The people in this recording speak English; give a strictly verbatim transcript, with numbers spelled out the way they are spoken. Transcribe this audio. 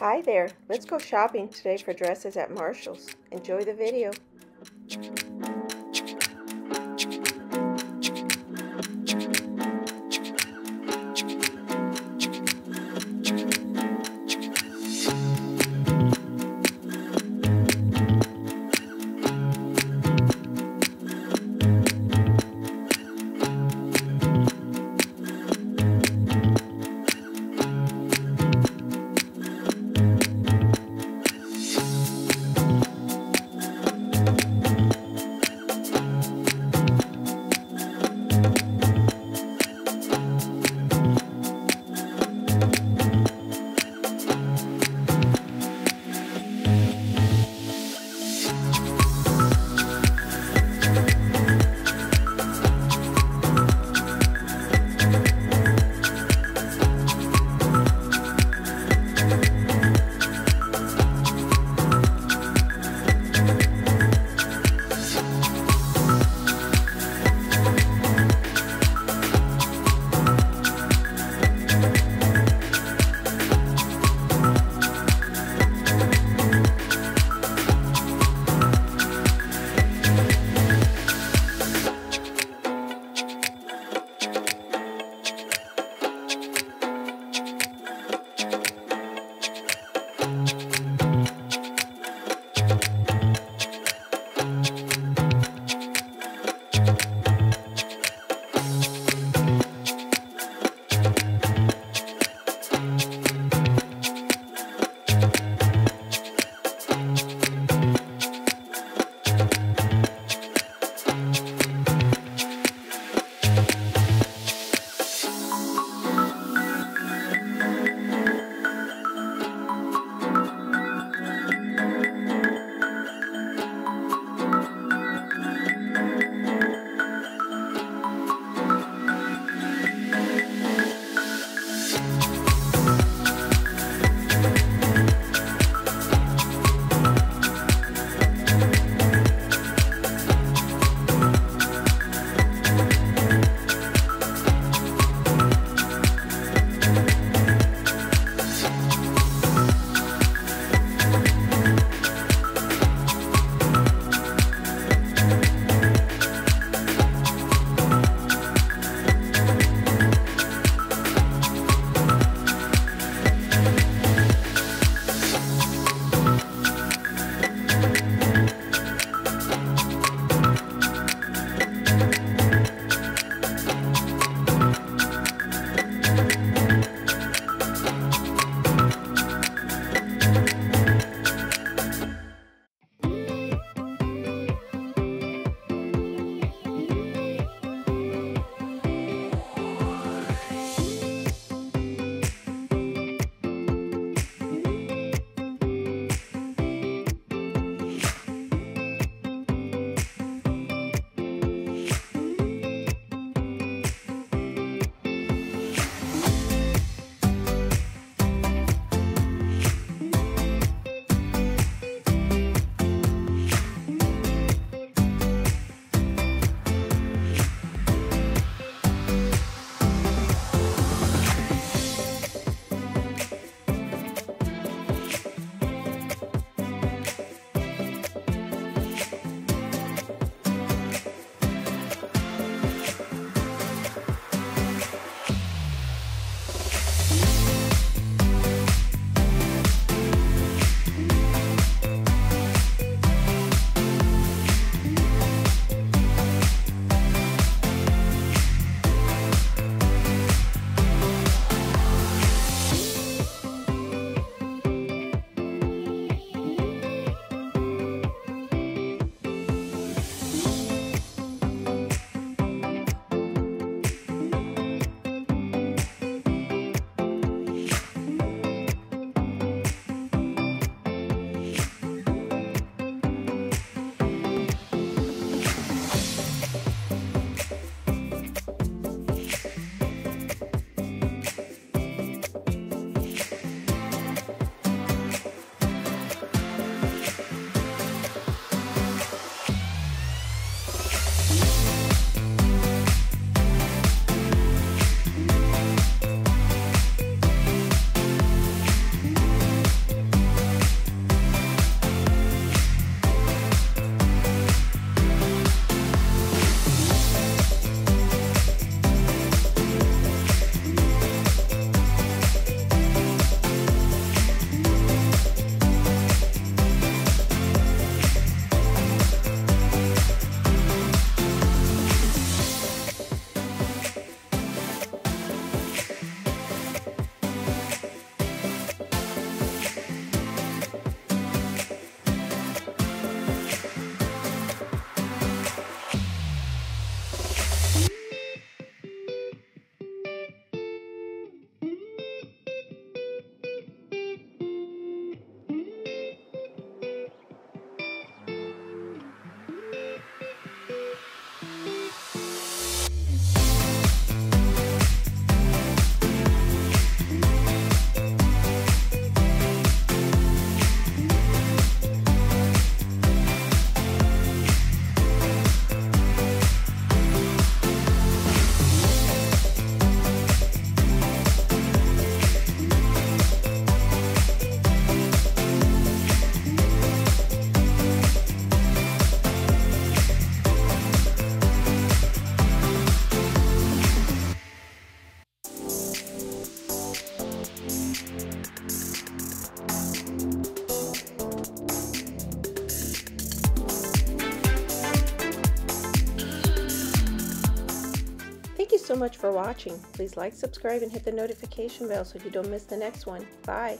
Hi there, let's go shopping today for dresses at Marshalls. Enjoy the video. so much for watching. Please like, subscribe, and hit the notification bell so you don't miss the next one. Bye.